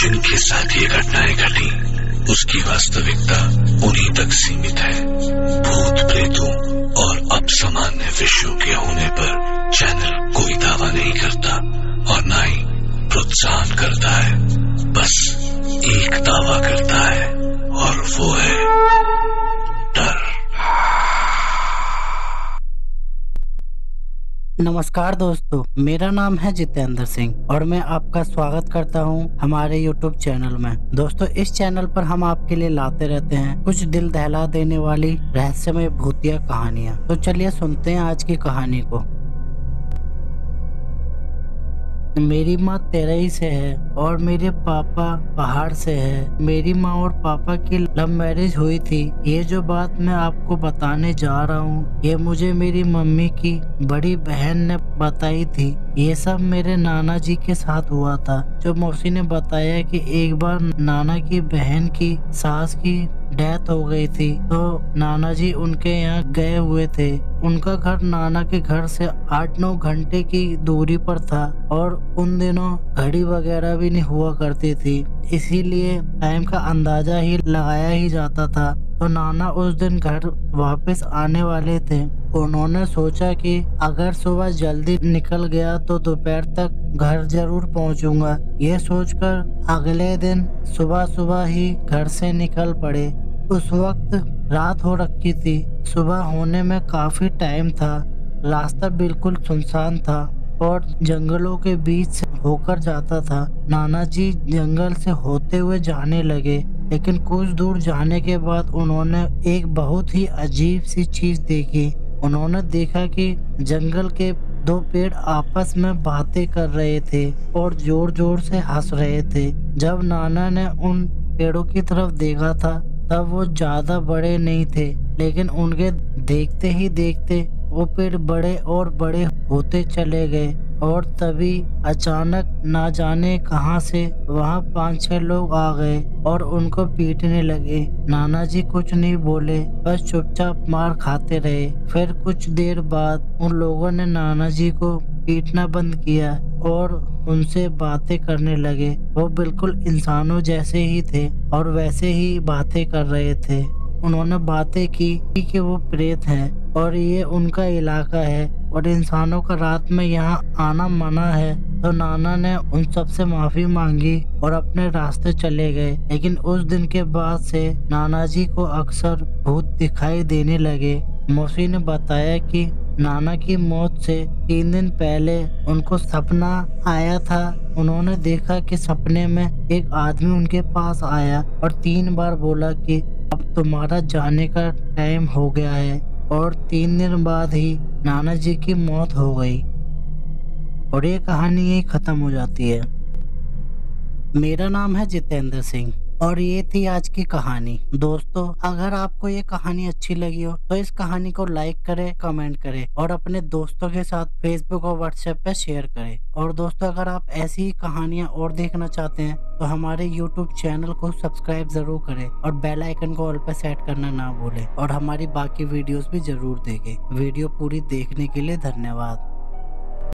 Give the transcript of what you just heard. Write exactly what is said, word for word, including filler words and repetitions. जिनके साथ ये घटनाएं घटी उसकी वास्तविकता उन्हीं तक सीमित है। भूत प्रेतों और अपसामान्य विषयों के होने पर चैनल कोई दावा नहीं करता और न ही प्रोत्साहन करता है, बस एक दावा करता है और वो है डर। नमस्कार दोस्तों, मेरा नाम है जितेंद्र सिंह और मैं आपका स्वागत करता हूं हमारे यूट्यूब चैनल में। दोस्तों, इस चैनल पर हम आपके लिए लाते रहते हैं कुछ दिल दहला देने वाली रहस्यमय भूतिया कहानियां। तो चलिए सुनते हैं आज की कहानी को। मेरी माँ तेरई से है और मेरे पापा पहाड़ से है। मेरी माँ और पापा की लव मैरिज हुई थी। ये जो बात मैं आपको बताने जा रहा हूँ ये मुझे मेरी मम्मी की बड़ी बहन ने बताई थी। ये सब मेरे नाना जी के साथ हुआ था। जो मौसी ने बताया कि एक बार नाना की बहन की सास की डेथ हो गई थी तो नाना जी उनके यहाँ गए हुए थे। उनका घर नाना के घर से आठ नौ घंटे की दूरी पर था और उन दिनों घड़ी वगैरह भी नहीं हुआ करती थी, इसीलिए टाइम का अंदाजा ही लगाया ही जाता था। तो नाना उस दिन घर वापस आने वाले थे। उन्होंने सोचा कि अगर सुबह जल्दी निकल गया तो दोपहर तक घर जरूर पहुंचूंगा। ये सोचकर अगले दिन सुबह सुबह ही घर से निकल पड़े। उस वक्त रात हो रखी थी, सुबह होने में काफी टाइम था। रास्ता बिल्कुल सुनसान था और जंगलों के बीच से होकर जाता था। नाना जी जंगल से होते हुए जाने लगे, लेकिन कुछ दूर जाने के बाद उन्होंने एक बहुत ही अजीब सी चीज देखी। उन्होंने देखा कि जंगल के दो पेड़ आपस में बातें कर रहे थे और जोर जोर से हंस रहे थे। जब नाना ने उन पेड़ों की तरफ देखा था तब वो ज्यादा बड़े नहीं थे, लेकिन उनके देखते ही देखते वो पेड़ बड़े और बड़े होते चले गए। और तभी अचानक ना जाने कहां से वहां पांच छह लोग आ गए और उनको पीटने लगे। नाना जी कुछ नहीं बोले, बस चुपचाप मार खाते रहे। फिर कुछ देर बाद उन लोगों ने नाना जी को पीटना बंद किया और उनसे बातें करने लगे। वो बिल्कुल इंसानों जैसे ही थे और वैसे ही बातें कर रहे थे। उन्होंने बातें की कि वो प्रेत हैं और ये उनका इलाका है और इंसानों का रात में यहाँ आना मना है। तो नाना ने उन सब से माफी मांगी और अपने रास्ते चले गए। लेकिन उस दिन के बाद से नाना जी को अक्सर भूत दिखाई देने लगे। मौसी ने बताया कि नाना की मौत से तीन दिन पहले उनको सपना आया था। उन्होंने देखा कि सपने में एक आदमी उनके पास आया और तीन बार बोला कि अब तुम्हारा जाने का टाइम हो गया है। और तीन दिन बाद ही नाना जी की मौत हो गई और ये कहानी यही खत्म हो जाती है। मेरा नाम है जितेंद्र सिंह और ये थी आज की कहानी। दोस्तों, अगर आपको ये कहानी अच्छी लगी हो तो इस कहानी को लाइक करें, कमेंट करें और अपने दोस्तों के साथ फेसबुक और व्हाट्सएप पे शेयर करें। और दोस्तों, अगर आप ऐसी ही कहानियाँ और देखना चाहते हैं तो हमारे यूट्यूब चैनल को सब्सक्राइब जरूर करें और बेल आइकन को ऑल पे सेट करना ना भूलें और हमारी बाकी वीडियोस भी जरूर देखें। वीडियो पूरी देखने के लिए धन्यवाद।